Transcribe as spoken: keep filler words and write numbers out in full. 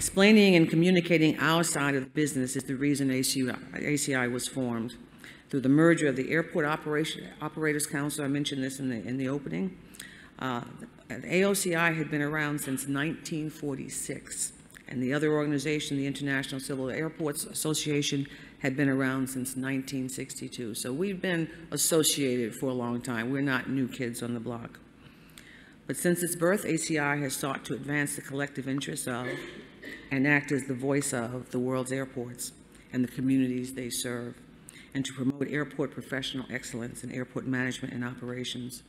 Explaining and communicating our side of the business is the reason A C I was formed through the merger of the Airport Operation, Operators Council. I mentioned this in the, in the opening. Uh, the A O C I had been around since nineteen forty-six, and the other organization, the International Civil Airports Association, had been around since nineteen sixty-two. So we've been associated for a long time. We're not new kids on the block. But since its birth, A C I has sought to advance the collective interests of and act as the voice of the world's airports and the communities they serve, and to promote airport professional excellence in airport management and operations.